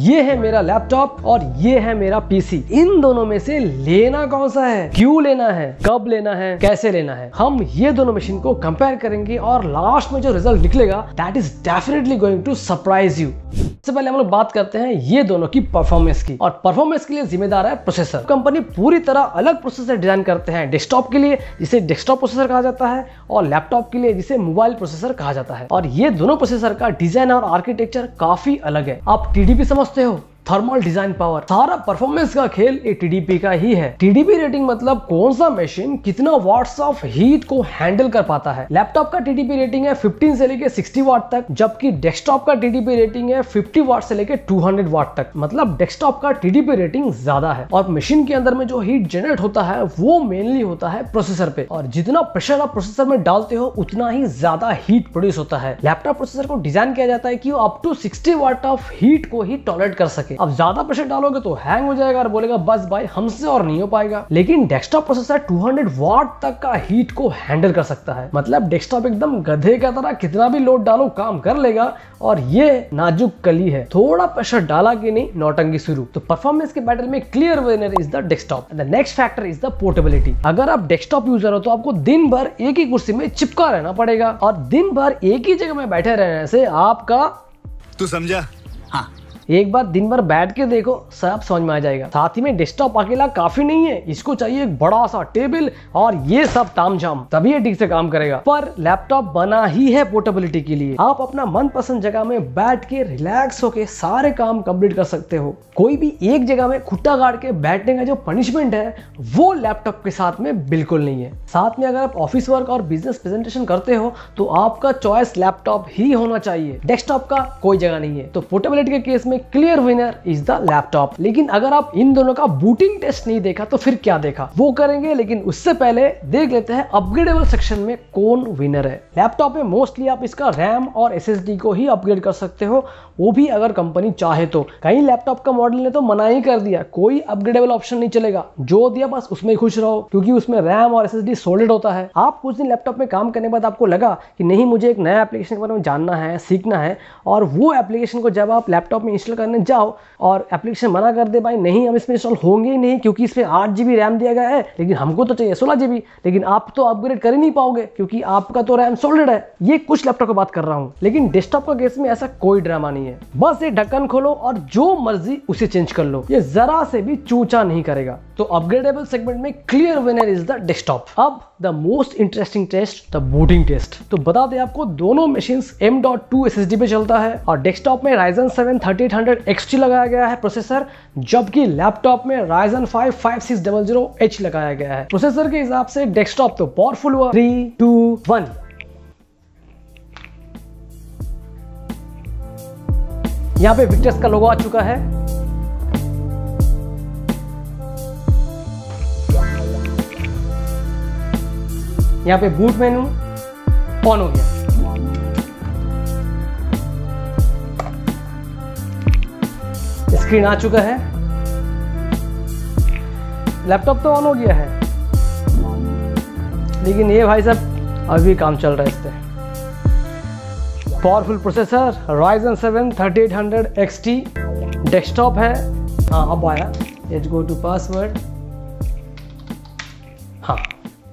ये है मेरा लैपटॉप और ये है मेरा पीसी। इन दोनों में से लेना कौन सा है, क्यों लेना है, कब लेना है, कैसे लेना है, हम ये दोनों मशीन को कंपेयर करेंगे और लास्ट में जो रिजल्ट निकलेगा that is definitely going to surprise you. सबसे पहले हम लोग बात करते हैं ये दोनों की परफॉर्मेंस की, और परफॉर्मेंस के लिए जिम्मेदार है प्रोसेसर। कंपनी पूरी तरह अलग प्रोसेसर डिजाइन करते हैं, डेस्कटॉप के लिए जिसे डेस्कटॉप प्रोसेसर कहा जाता है और लैपटॉप के लिए जिसे मोबाइल प्रोसेसर कहा जाता है, और ये दोनों प्रोसेसर का डिजाइन और आर्किटेक्चर काफी अलग है। आप टीडीपी समझते हो, थर्मल डिजाइन पावर, सारा परफॉर्मेंस का खेल ये टीडीपी का ही है। टीडीपी रेटिंग मतलब कौन सा मशीन कितना वाट्स ऑफ हीट को हैंडल कर पाता है। लैपटॉप का टीडीपी रेटिंग है 15 से लेके 60 वाट तक, जबकि डेस्कटॉप का टीडीपी रेटिंग है 50 वाट से लेके 200 वाट तक। मतलब डेस्कटॉप का टीडीपी रेटिंग ज्यादा है और मशीन के अंदर में जो हीट जनरेट होता है वो मेनली होता है प्रोसेसर पे, और जितना प्रेशर आप प्रोसेसर में डालते हो उतना ही ज्यादा हीट प्रोड्यूस होता है। लैपटॉप प्रोसेसर को डिजाइन किया जाता है कि वो up to 60 watt of heat को ही टॉलरेट कर सके। अब ज्यादा प्रेशर डालोगे तो हैंग हो जाएगा और बोलेगा बस भाई हमसे और नहीं हो पाएगा। लेकिन डेस्कटॉप प्रोसेसर 200 वाट तक का हीट को हैंडल कर सकता है। मतलब डेस्कटॉप एकदम गधे का तरह कितना भी लोड डालो काम कर लेगा, और ये नाजुक कली है, थोड़ा प्रेशर डाला कि नहीं नौटंकी शुरू। तो परफॉर्मेंस के बैटल में clear winner is the desktop. The next factor is the portability. अगर आप डेस्कटॉप यूजर हो तो आपको दिन भर एक ही कुर्सी में चिपका रहना पड़ेगा, और दिन भर एक ही जगह में बैठे रहने से आपका, तू समझा, हाँ, एक बार दिन भर बैठ के देखो सब समझ में आ जाएगा। साथ ही में डेस्कटॉप अकेला काफी नहीं है, इसको चाहिए एक बड़ा सा टेबल और ये सब तामझाम, तभी ये ठीक से काम करेगा। पर लैपटॉप बना ही है पोर्टेबिलिटी के लिए। आप अपना मनपसंद जगह में बैठ के रिलैक्स होके सारे काम कंप्लीट कर सकते हो। कोई भी एक जगह में खुट्टा गाड़ के बैठने का जो पनिशमेंट है वो लैपटॉप के साथ में बिल्कुल नहीं है। साथ में अगर आप ऑफिस वर्क और बिजनेस प्रेजेंटेशन करते हो तो आपका चॉइस लैपटॉप ही होना चाहिए, डेस्कटॉप का कोई जगह नहीं है। तो पोर्टेबिलिटी के केस में clear winner is the laptop. लेकिन अगर आप इन दोनों का बूटिंग टेस्ट नहीं देखा तो फिर क्या देखा वो करेंगे, लेकिन उससे पहले देख लेते हैं अपग्रेडेबल सेक्शन में कौन विनर है। लैपटॉप में मोस्टली आप इसका रैम और एसएसडी को ही अपग्रेड कर सकते हो, वो भी अगर कंपनी चाहे तो। कई लैपटॉप का मॉडल ने तो मना ही कर दिया, कोई अपग्रेडेबल ऑप्शन नहीं चलेगा, जो दिया बस उसमें खुश रहो, क्योंकि उसमें रैम और एसएसडी सॉलिड होता है। आप कुछ दिन लैपटॉप में काम करने के बाद आपको लगा कि नहीं, मुझे एक नया एप्लीकेशन के बारे में जानना है, सीखना है, और वो एप्लीकेशन को जब आप लैपटॉप में इंस्टॉल करने जाओ और एप्लीकेशन मना कर दे, भाई नहीं हम इसमें इंस्टॉल होंगे ही नहीं क्योंकि इसमें 8 GB रैम दिया गया है लेकिन हमको तो चाहिए 16 GB, लेकिन आप तो अपग्रेड कर ही नहीं पाओगे क्योंकि आपका तो रैम सॉलिड है। ये कुछ लैपटॉप की बात कर रहा हूँ, लेकिन डेस्कटॉप का केस में ऐसा कोई ड्रामा नहीं है। बस ये ढक्कन खोलो और जो मर्जी उसे चेंज कर लो, ये जरा से भी चूचा नहीं करेगा। तो अपग्रेडेबल सेगमेंट में clear winner is the desktop. अब the most interesting test, the booting test. तो बता दें आपको, दोनों मशीन्स M.2 SSD पे चलता है और डेस्कटॉप में Ryzen 7 3800XT लगाया गया है प्रोसेसर, जबकि लैपटॉप में Ryzen 5 5600H लगाया गया है। प्रोसेसर के हिसाब से डेस्कटॉप तो पावरफुल हुआ। 3, 2, 1। यहाँ पे विक्टर्स का लोगो आ चुका है। यहाँ पे बूट मेनू ऑन हो गया। स्क्रीन आ चुका है, लैपटॉप तो ऑन हो गया है, लेकिन ये भाई साहब अभी काम चल रहा है इस पे। Powerful processor Ryzen 7 3800XT desktop है। हाँ, अब आया, लेट्स गो टू पासवर्ड। हाँ,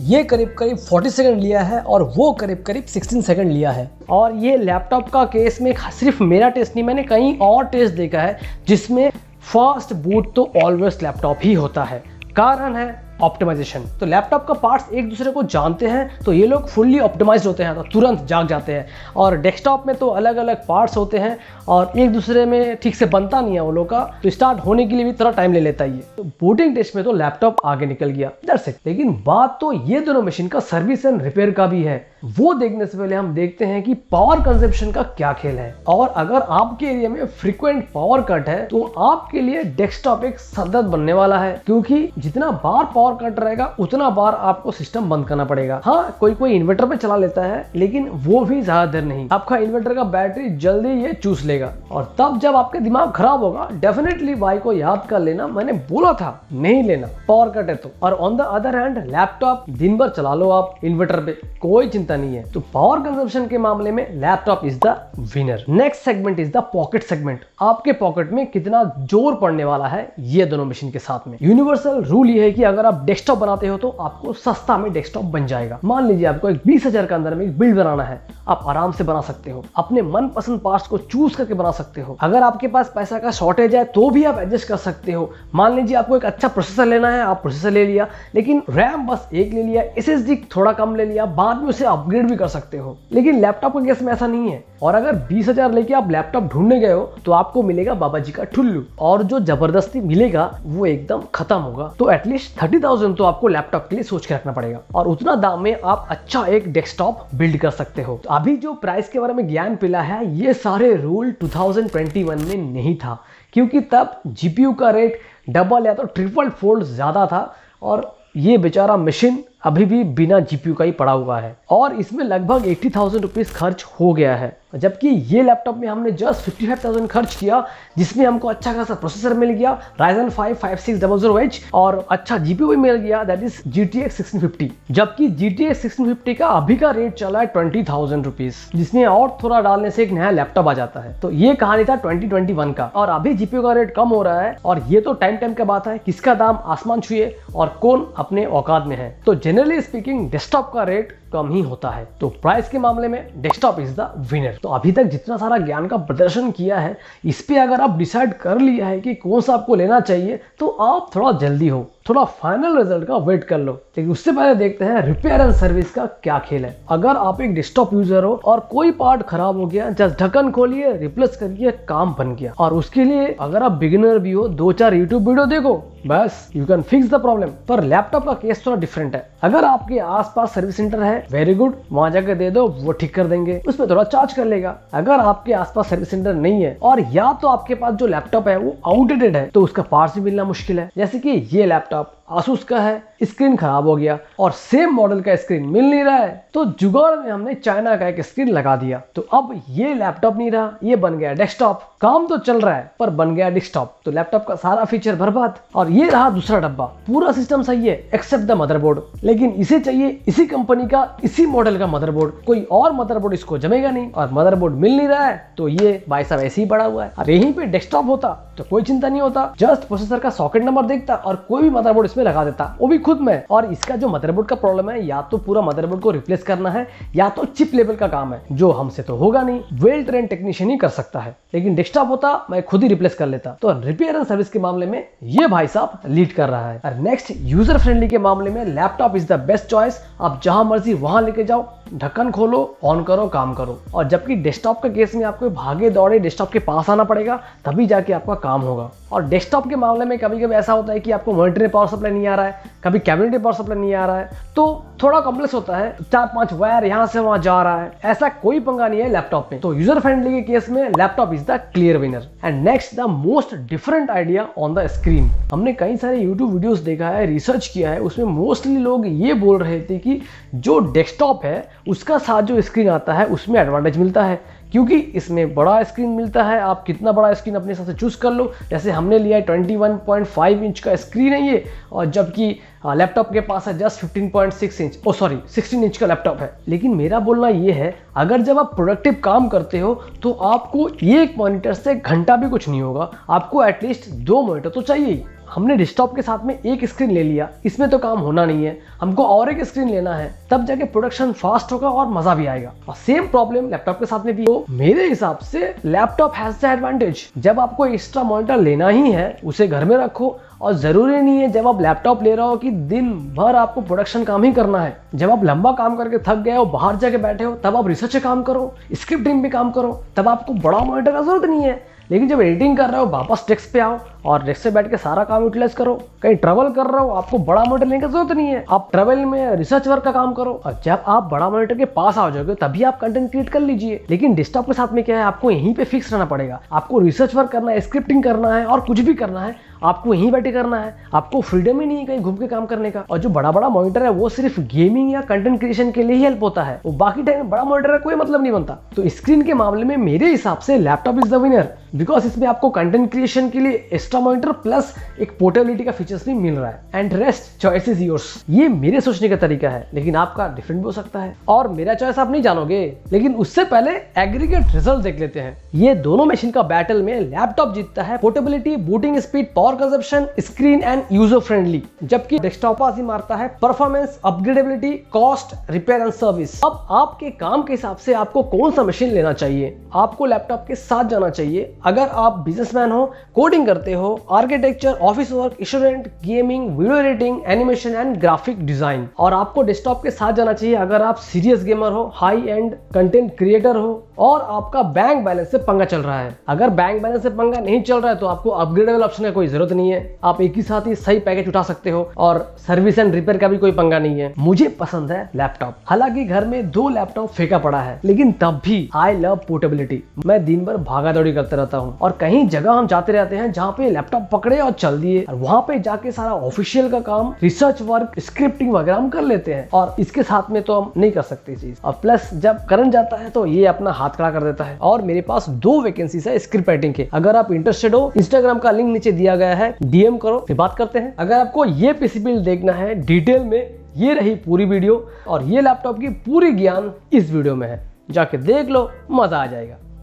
ये करीब करीब 40 सेकंड लिया है और वो करीब करीब 16 सेकंड लिया है। और ये लैपटॉप का केस में सिर्फ मेरा टेस्ट नहीं, मैंने कई और टेस्ट देखा है जिसमें फास्ट बूट तो ऑलवेज लैपटॉप ही होता है। कारण है ऑप्टिमाइजेशन। तो लैपटॉप का पार्ट्स एक दूसरे को जानते हैं तो ये लोग फुल्ली ऑप्टिमाइज्ड होते हैं तो तुरंत जाग जाते हैं, और डेस्कटॉप में तो अलग अलग पार्ट्स होते हैं और एक दूसरे में ठीक से बनता नहीं है वो लोग का, तो स्टार्ट होने के लिए भी थोड़ा टाइम ले लेता है। तो बूटिंग टेस्ट में तो लैपटॉप आगे निकल गया, दैट्स इट। लेकिन बात तो ये दोनों मशीन का सर्विस एंड रिपेयर का भी है, वो देखने से पहले हम देखते हैं कि पावर कंजप्शन का क्या खेल है। और अगर आपके एरिया में फ्रिक्वेंट पावर कट है तो आपके लिए डेस्कटॉप एक सदद बनने वाला है, क्योंकि जितना बार पावर कट रहेगा उतना बार आपको सिस्टम बंद करना पड़ेगा। हाँ, कोई कोई इन्वर्टर पे चला लेता है, लेकिन वो भी ज्यादा देर नहीं। आपका इन्वर्टर का बैटरी जल्दी ये चूस लेगा और तब जब आपके दिमाग खराब होगा, डेफिनेटली भाई को याद कर लेना, मैंने बोला था नहीं लेना, पावर कट है तो। और on the other hand laptop दिन भर चला लो आप इन्वर्टर पे, कोई चिंता नहीं है। तो पावर कंजम्पशन के मामले में laptop is the winner. Next segment is the pocket segment. आपके पॉकेट में कितना जोर पड़ने वाला है ये दोनों मशीन के साथ में। यूनिवर्सल रूल ये है कि अगर आप डेस्कटॉप बनाते हो तो आपको सस्ता में डेस्कटॉप बन जाएगा। मान लीजिए आपको एक 20,000 के अंदर में एक बिल्ड बनाना है, आप आराम से बना सकते हो, अपने मनपसंद पार्ट्स को चूज करके बना सकते हो। अगर आपके पास पैसा का शॉर्टेज है तो भी आप एडजस्ट कर सकते हो। मान लीजिए आपको एक अच्छा प्रोसेसर लेना है, आप प्रोसेसर ले लिया, लेकिन रैम बस एक ले लिया, एसएसडी थोड़ा कम ले लिया, बाद में उसे अपग्रेड भी कर सकते हो। लेकिन लैपटॉप के केस में ऐसा नहीं है। और अगर 20,000 लेके आप लैपटॉप ढूंढने गए हो तो आपको मिलेगा बाबा जी का ठुल्लू, और जो जबरदस्ती मिलेगा वो एकदम खत्म होगा। तो एटलीस्ट 30,000 तो आपको लैपटॉप के लिए सोच के रखना पड़ेगा, और उतना दाम में आप अच्छा एक डेस्कटॉप बिल्ड कर सकते हो। तो अभी जो प्राइस के बारे में ज्ञान पिला है, ये सारे रूल 2021 में नहीं था, क्योंकि तब जीपीयू का रेट डबल या तो ट्रिपल फोल्ड ज्यादा था, और ये बेचारा मशीन अभी भी बिना जीपीयू का ही पड़ा हुआ है, और इसमें लगभग 80,000 रुपीज खर्च हो गया है। जबकि ये लैपटॉप में हमने जस्ट 55,000 खर्च किया, जिसमें हमको अच्छा खासा प्रोसेसर मिल गया Ryzen 5 5600H और अच्छा जीपीयू भी मिल गया, दैट इज GTX 1650। जबकि GTX 1650 का अभी का रेट चला है 20,000 रुपीज, जिसमें और थोड़ा डालने से एक नया लैपटॉप आ जाता है। तो ये कहानी था 2021 का, और अभी जीपीयू का रेट कम हो रहा है, और ये तो टाइम टाइम की बात है किसका दाम आसमान छुए और कौन अपने औकात में है। तो जनरली स्पीकिंग डेस्कटॉप का रेट कम ही होता है, तो प्राइस के मामले में डेस्कटॉप इज द विनर। तो अभी तक जितना सारा ज्ञान का प्रदर्शन किया है, इस पे अगर आप डिसाइड कर लिया है कि कौन सा आपको लेना चाहिए, तो आप थोड़ा जल्दी हो, थोड़ा फाइनल रिजल्ट का वेट कर लो। लेकिन उससे पहले देखते हैं रिपेयर एंड सर्विस का क्या खेल है। अगर आप एक डेस्कटॉप यूजर हो और कोई पार्ट खराब हो गया, जस्ट ढक्कन खोलिए, रिप्लेस करिए, काम बन गया। और उसके लिए अगर आप बिगिनर भी हो, 2-4 यूट्यूब वीडियो देखो, बस you can fix the problem. पर लैपटॉप का केस थोड़ा डिफरेंट है। अगर आपके आसपास सर्विस सेंटर है, वेरी गुड, वहां जाकर दे दो, वो ठीक कर देंगे, उसमें थोड़ा चार्ज कर लेगा। अगर आपके आसपास सर्विस सेंटर नहीं है, और या तो आपके पास जो लैपटॉप है वो आउटडेटेड है, तो उसका पार्ट्स भी मिलना मुश्किल है। जैसे कि ये लैपटॉप Asus का है, स्क्रीन खराब हो गया और सेम मॉडल का स्क्रीन मिल नहीं रहा है, तो जुगाड़ में हमने चाइना का एक स्क्रीन लगा दिया। तो अब ये लैपटॉप नहीं रहा, ये बन गया डेस्कटॉप। काम तो चल रहा है पर बन गया डेस्कटॉप। तो लैपटॉप का सारा फीचर बर्बाद। और ये रहा दूसरा डब्बा, पूरा सिस्टम सही है एक्सेप्ट द मदरबोर्ड, लेकिन इसे चाहिए इसी कंपनी का इसी मॉडल का मदरबोर्ड, कोई और मदरबोर्ड इसको जमेगा नहीं, और मदरबोर्ड मिल नहीं रहा है, तो ये भाई साहब ऐसे ही पड़ा हुआ है। और यहीं पे डेस्कटॉप होता तो कोई चिंता नहीं होता, जस्ट प्रोसेसर का सॉकेट नंबर देखता और कोई भी मदरबोर्ड में लगा देता, वो भी खुद में। और इसका जो मदरबोर्ड का प्रॉब्लम है, या तो पूरा मदरबोर्ड को रिप्लेस करना है, या तो चिप लेवल का काम है, जो हमसे तो होगा नहीं, वेल ट्रेन टेक्नीशियन ही कर सकता है। लेकिन डेस्कटॉप होता मैं खुद ही रिप्लेस कर लेता। तो रिपेयर एंड सर्विस के मामले में ये भाई साहब लीड कर रहा है। और नेक्स्ट यूजर फ्रेंडली के मामले में laptop is the best choice. आप जहां मर्जी वहां लेके जाओ, ढक्कन खोलो, ऑन करो, काम करो। और जबकि डेस्कटॉप के केस में आपको भागे दौड़े डेस्कटॉप के पास आना पड़ेगा, तभी जाके आपका काम होगा। और डेस्कटॉप के मामले में कभी कभी ऐसा होता है कि आपको मॉनिटरी पावर सप्लाई नहीं आ रहा है, कभी कैबिनेटरी पावर सप्लाई नहीं आ रहा है, तो थोड़ा कॉम्प्लेक्स होता है, 4-5 वायर यहाँ से वहाँ जा रहा है, ऐसा कोई पंगा नहीं है लैपटॉप में। तो यूजर फ्रेंडली के केस में laptop is the clear winner. And next the most different idea on the screen. हमने कई सारे यूट्यूब वीडियोस देखा है, रिसर्च किया है, उसमें मोस्टली लोग ये बोल रहे थे कि जो डेस्कटॉप है उसका साथ जो स्क्रीन आता है उसमें एडवांटेज मिलता है, क्योंकि इसमें बड़ा स्क्रीन मिलता है। आप कितना बड़ा स्क्रीन अपने हिसाब से चूज कर लो, जैसे हमने लिया है 21.5 इंच का स्क्रीन है ये, और जबकि लैपटॉप के पास है just 15.6 inch, oh sorry 16 inch का लैपटॉप है। लेकिन मेरा बोलना ये है, अगर जब आप प्रोडक्टिव काम करते हो तो आपको एक मॉनिटर से घंटा भी कुछ नहीं होगा, आपको एटलीस्ट 2 मॉनिटर तो चाहिए ही। हमने डेस्कटॉप के साथ में एक स्क्रीन ले लिया, इसमें तो काम होना नहीं है, हमको और एक स्क्रीन लेना है, तब जाके प्रोडक्शन फास्ट होगा और मजा भी आएगा। और सेम प्रॉब्लम लैपटॉप के साथ में भी हो। मेरे हिसाब से लैपटॉप हैज द एडवांटेज। जब आपको एक्स्ट्रा मॉनिटर लेना ही है, उसे घर में रखो, और जरूरी नहीं है जब आप लैपटॉप ले रहे हो कि दिन भर आपको प्रोडक्शन काम ही करना है। जब आप लंबा काम करके थक गए हो, बाहर जाके बैठे हो, तब आप रिसर्च पे काम करो, स्क्रिप्ट टीम पे काम करो, तब आपको बड़ा मॉनिटर का जरूरत नहीं है। लेकिन जब एडिटिंग कर रहे हो, वापस डेस्क पे आओ और डेस्क पे बैठ के सारा काम यूटिलाइज करो। कहीं ट्रैवल कर रहे हो, आपको बड़ा मॉनिटर लेने की जरूरत नहीं है, आप ट्रैवल में रिसर्च वर्क का काम करो। और जब आप बड़ा मॉनिटर के पास आ जाओगे तभी आप कंटेंट क्रिएट कर लीजिए। लेकिन डेस्कटॉप के साथ में क्या है, आपको यहीं पे फिक्स रहना पड़ेगा, आपको रिसर्च वर्क करना है, स्क्रिप्टिंग करना है और कुछ भी करना है, आपको यहीं बैठे करना है, आपको फ्रीडम ही नहीं है कहीं घूम के काम करने का। और जो बड़ा बड़ा मॉनिटर है वो सिर्फ गेमिंग या कंटेंट क्रिएशन के लिए ही हेल्प होता है, वो बाकी टाइम बड़ा मॉनिटर का कोई मतलब नहीं बनता। तो स्क्रीन के मामले में मेरे हिसाब से laptop is the winner, because इसमें आपको कंटेंट क्रिएशन के लिए एक्स्ट्रा मॉनिटर प्लस एक पोर्टेबिलिटी का फीचर्स भी मिल रहा है। And rest choice is yours. ये मेरे सोचने का तरीका है, लेकिन आपका डिफरेंट भी हो सकता है और मेरा चॉइस आप नहीं जानोगे। लेकिन उससे पहले एग्रीगेट रिजल्ट देख लेते हैं। ये दोनों मशीन का बैटल में लैपटॉप जीतता है portability, booting speed, power consumption, screen and user friendly, जबकि डेस्कटॉप आज ही मारता है performance, upgradability, cost, repair and service. अब आपके काम के हिसाब से आपको कौन सा मशीन लेना चाहिए। आपको लैपटॉप के साथ जाना चाहिए अगर आप बिजनेसमैन हो, कोडिंग करते हो, architecture, office work, student, gaming, video editing, animation and graphic design. और आपको डेस्कटॉप के साथ जाना चाहिए अगर आप सीरियस गेमर हो, हाई एंड कंटेंट क्रिएटर हो और आपका बैंक बैलेंस से पंगा चल रहा है। अगर बैंक बैलेंस से पंगा नहीं चल रहा है तो आपको अपग्रेडेबल ऑप्शन का कोई जरूरत नहीं है, आप एक ही साथ ही सही पैकेज उठा सकते हो और सर्विस एंड रिपेयर का भी कोई पंगा नहीं है। मुझे पसंद है लैपटॉप, हालांकि घर में 2 लैपटॉप फेंका पड़ा है, लेकिन तब भी आई लव पोर्टेबिलिटी। मैं दिन भर भागा दौड़ी करता रहता हूँ और कहीं जगह हम जाते रहते हैं जहाँ पे लैपटॉप पकड़े और चल दिए, वहाँ पे जाके सारा ऑफिशियल का काम, रिसर्च वर्क, स्क्रिप्टिंग वगैरह हम कर लेते हैं और इसके साथ में तो हम नहीं कर सकते चीज। और प्लस जब करंट जाता है तो ये अपना हाथ खड़ा कर देता है। और मेरे पास 2 वैकेंसी है स्क्रिप्ट राइटिंग के, अगर आप इंटरेस्टेड हो इंस्टाग्राम का लिंक नीचे दिया गया है, डीएम करो, फिर बात करते हैं। अगर आपको ये पीसी बिल्ड देखना है डिटेल में, ये रही पूरी वीडियो और ये लैपटॉप की पूरी ज्ञान इस वीडियो में है, जाके देख लो, मजा आ जाएगा।